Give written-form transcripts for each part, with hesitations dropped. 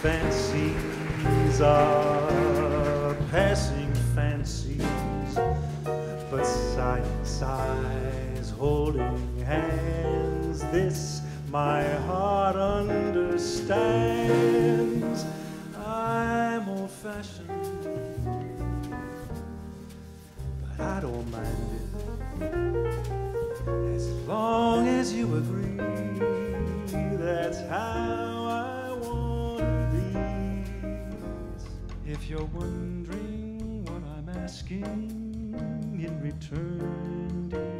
fancies are passing fancies, but side to sides holding hands, this my heart understands. I'm old-fashioned, but I don't mind it, as long as you agree that's how I want to be. If you're wondering what I'm asking in return, dear,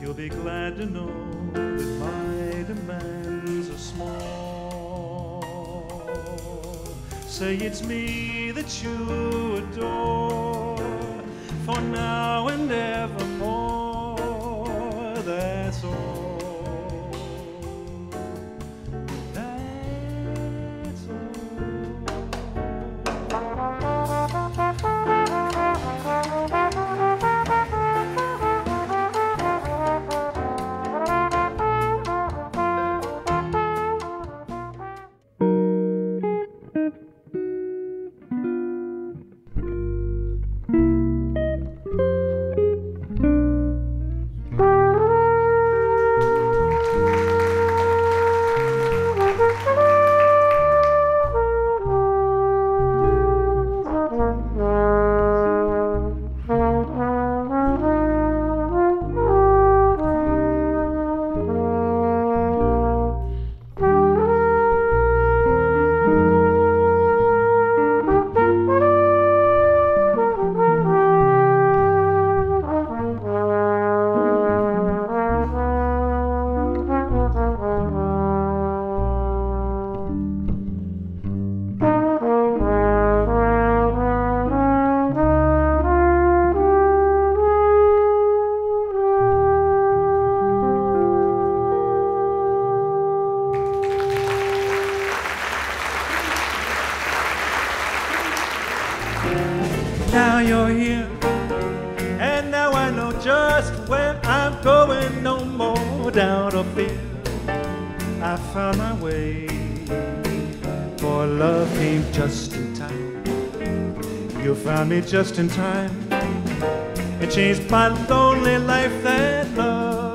you'll be glad to know that my demands are small. Say it's me that you adore, for now and evermore, that's all, that's all. Now you're here, and now I know just where I'm going. No more doubt or fear, I found my way, for love came just in time. You found me just in time, it changed my lonely life, that love.